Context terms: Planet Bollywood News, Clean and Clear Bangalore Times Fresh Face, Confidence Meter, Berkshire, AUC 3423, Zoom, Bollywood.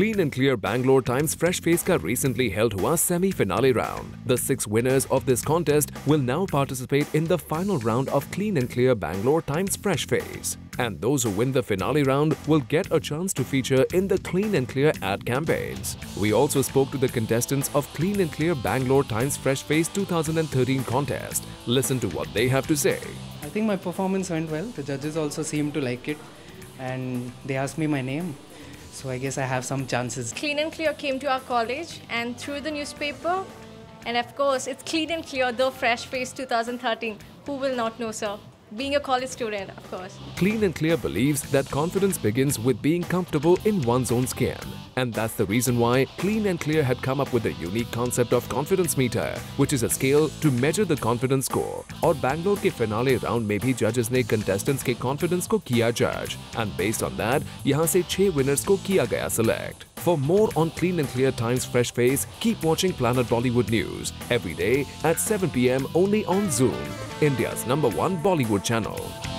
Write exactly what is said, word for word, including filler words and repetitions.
Clean and Clear Bangalore Times Fresh Face का recently held हुआ semi-finale round. The six winners of this contest will now participate in the final round of Clean and Clear Bangalore Times Fresh Face. And those who win the finale round will get a chance to feature in the Clean and Clear ad campaigns. We also spoke to the contestants of Clean and Clear Bangalore Times Fresh Face twenty thirteen contest. Listen to what they have to say. I think my performance went well. The judges also seemed to like it, and they asked me my name. So I guess I have some chances. Clean and Clear came to our college and through the newspaper, and of course it's Clean and Clear, the Fresh Face twenty thirteen. Who will not know, sir? Being a college student, of course. Clean and Clear believes that confidence begins with being comfortable in one's own skin. And that's the reason why Clean and Clear had come up with the unique concept of Confidence Meter, which is a scale to measure the confidence score. और बैंगलोर के finale round में भी जजेस ने contestants के confidence को किया जज, एंड बेस्ड ऑन दैट यहाँ से छह विनर्स को किया गया select. For more on Clean and Clear Times Fresh Face, keep watching Planet Bollywood News every day at seven p m only on Zoom, India's number one Bollywood channel.